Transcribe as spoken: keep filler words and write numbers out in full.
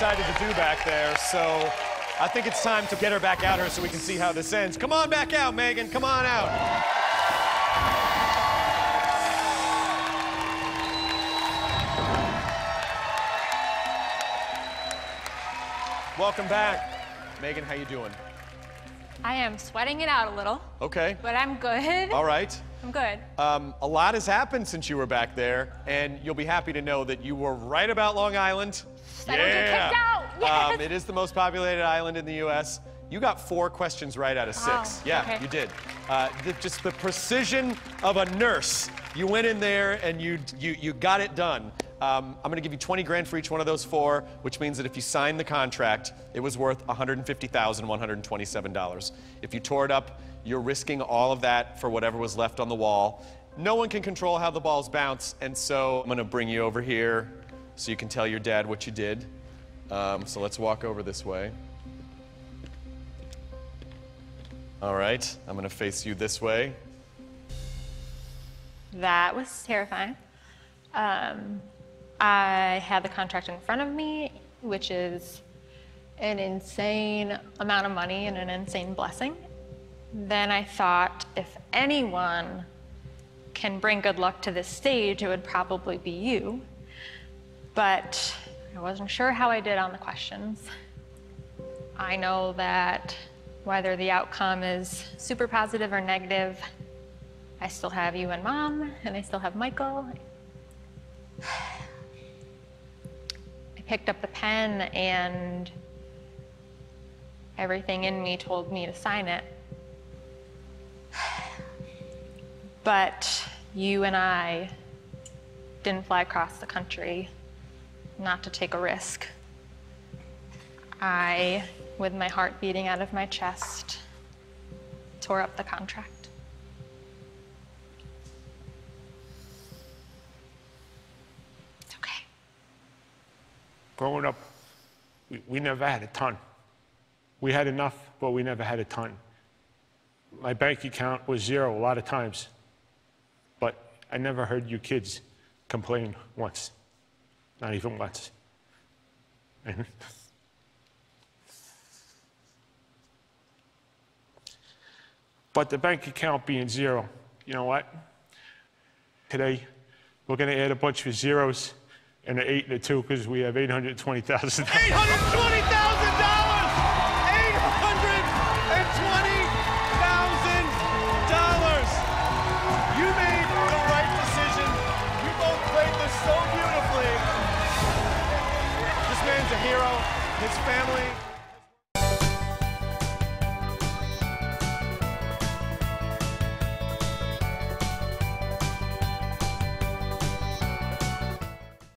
decided to do back there, so I think it's time to get her back out here so we can see how this ends. Come on back out, Megan. Come on out. Welcome back. Megan, how you doing? I am sweating it out a little. Okay. But I'm good. All right. I'm good. Um, a lot has happened since you were back there, and you'll be happy to know that you were right about Long Island. I don't get kicked out. Yes. Um, it is the most populated island in the U S You got four questions right out of six. Oh, yeah, okay. You did. Uh, the, just the precision of a nurse. You went in there and you you you got it done. Um, I'm gonna give you twenty grand for each one of those four, which means that if you sign the contract, it was worth one hundred fifty thousand one hundred twenty-seven dollars. If you tore it up, you're risking all of that for whatever was left on the wall. No one can control how the balls bounce, and so I'm gonna bring you over here so you can tell your dad what you did. Um, so let's walk over this way. All right, I'm gonna face you this way. That was terrifying. Um, I had the contract in front of me, which is an insane amount of money and an insane blessing. Then I thought, if anyone can bring good luck to this stage, it would probably be you. But I wasn't sure how I did on the questions. I know that whether the outcome is super positive or negative, I still have you and Mom, and I still have Michael. I picked up the pen and everything in me told me to sign it. But you and I didn't fly across the country not to take a risk. I, with my heart beating out of my chest, tore up the contract. Growing up, we, we never had a ton. We had enough, but we never had a ton. My bank account was zero a lot of times, but I never heard you kids complain once, not even once. And but the bank account being zero, you know what? Today, we're gonna add a bunch of zeros and an eight and a two, because we have eight hundred twenty thousand dollars. eight hundred twenty thousand dollars! eight hundred twenty thousand dollars! You made the right decision. You both played this so beautifully. This man's a hero, his family.